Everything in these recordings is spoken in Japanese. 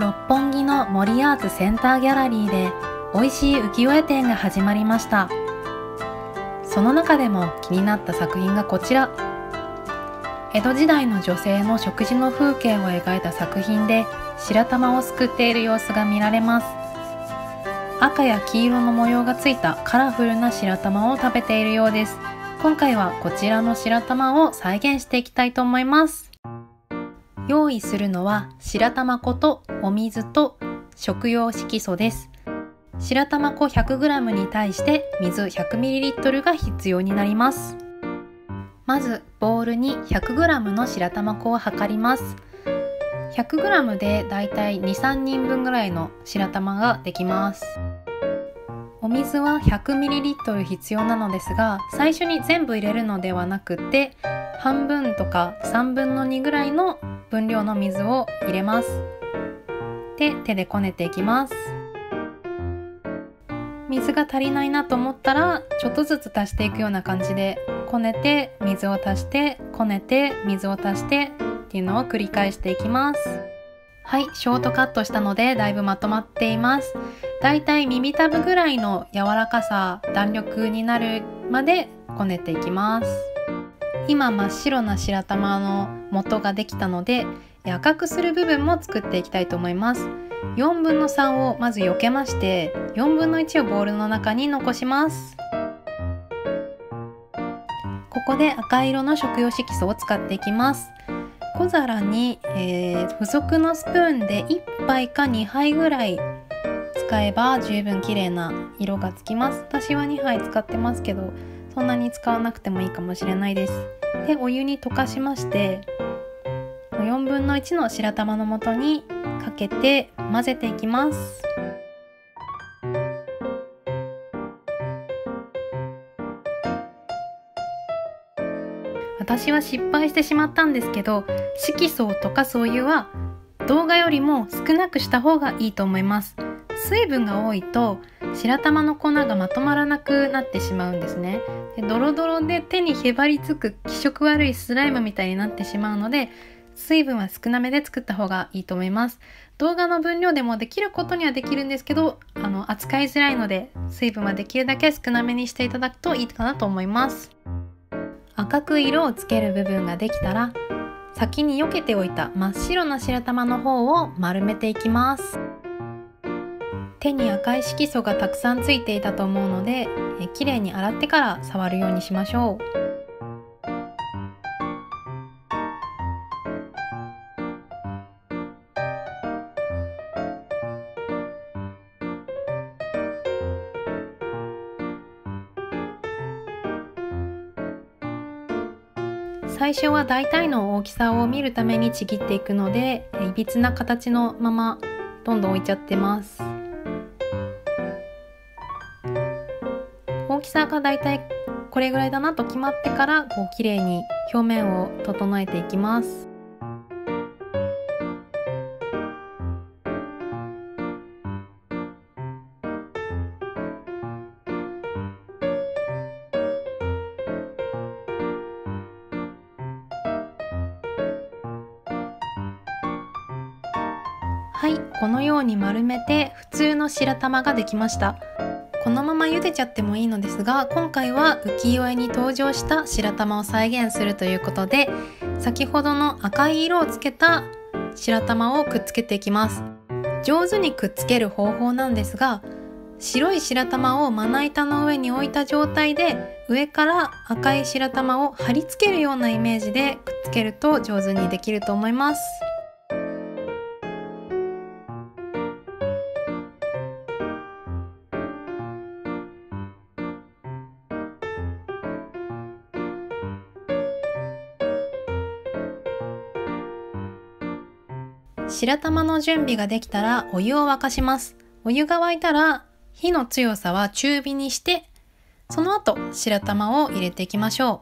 六本木の森アーツセンターギャラリーで美味しい浮世絵展が始まりました。その中でも気になった作品がこちら。江戸時代の女性の食事の風景を描いた作品で、白玉をすくっている様子が見られます。赤や黄色の模様がついたカラフルな白玉を食べているようです。今回はこちらの白玉を再現していきたいと思います。用意するのは白玉粉とお水と食用色素です。白玉粉 100g に対して水 100ml が必要になります。まずボウルに 100g の白玉粉を量ります。 100g でだいたい 2,3 人分ぐらいの白玉ができます。お水は 100ml 必要なのですが、最初に全部入れるのではなくて、半分とか3分の2ぐらいの分量の水を入れます。で、手でこねていきます。水が足りないなと思ったら、ちょっとずつ足していくような感じで、こねて水を足して、こねて水を足してっていうのを繰り返していきます。はい、ショートカットしたのでだいぶまとまっています。だいたい耳たぶぐらいの柔らかさ、弾力になるまでこねていきます。今真っ白な白玉の元ができたので、赤くする部分も作っていきたいと思います。4分の3をまず避けまして、4分の1をボウルの中に残します。ここで赤色の食用色素を使っていきます。小皿に、付属のスプーンで1杯か2杯ぐらい使えば十分綺麗な色がつきます。私は2杯使ってますけど、そんなに使わなくてもいいかもしれないです。で、お湯に溶かしまして、4分の1の白玉の素にかけて混ぜていきます。私は失敗してしまったんですけど、色素を溶かすお湯は動画よりも少なくした方がいいと思います。水分が多いと白玉の粉がまとまらなくなってしまうんですね。で、ドロドロで手にへばりつく気色悪いスライムみたいになってしまうので、水分は少なめで作った方がいいと思います。動画の分量でもできることにはできるんですけど、扱いづらいので、水分はできるだけ少なめにしていただくといいかなと思います。赤く色をつける部分ができたら、先に避けておいた真っ白な白玉の方を丸めていきます。手に赤い色素がたくさんついていたと思うので、綺麗に洗ってから触るようにしましょう。最初は大体の大きさを見るためにちぎっていくので、いびつな形のままどんどん置いちゃってます。大きさが大体これぐらいだなと決まってから、こう綺麗に表面を整えていきます。はい、このように丸めて普通の白玉ができました。このまま茹でちゃってもいいのですが、今回は浮世絵に登場した白玉を再現するということで、先ほどの赤い色をつけた白玉をくっつけていきます。上手にくっつける方法なんですが、白い白玉をまな板の上に置いた状態で、上から赤い白玉を貼り付けるようなイメージでくっつけると上手にできると思います。白玉の準備ができたらお湯を沸かします。お湯が沸いたら火の強さは中火にして、その後白玉を入れていきましょ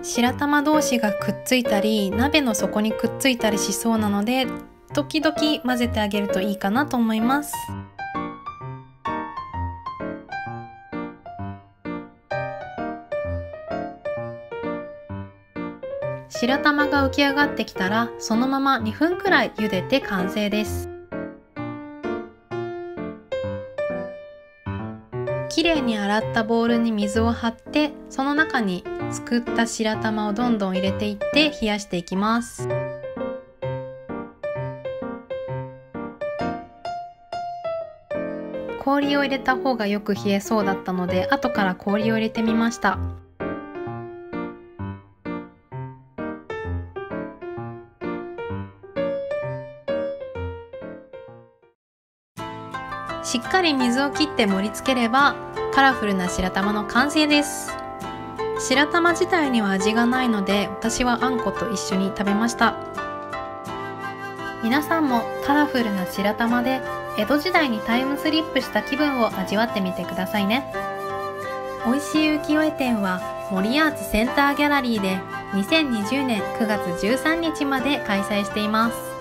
う。白玉同士がくっついたり、鍋の底にくっついたりしそうなので、時々混ぜてあげるといいかなと思います。白玉が浮き上がってきたらそのまま2分くらい茹でて完成です。きれいに洗ったボウルに水を張って、その中にすくった白玉をどんどん入れていって冷やしていきます。氷を入れた方がよく冷えそうだったので、後から氷を入れてみました。しっかり水を切って盛り付ければカラフルな白玉の完成です。白玉自体には味がないので、私はあんこと一緒に食べました。皆さんもカラフルな白玉で江戸時代にタイムスリップした気分を味わってみてくださいね。美味しい浮世絵展は森アーツセンターギャラリーで2020年9月13日まで開催しています。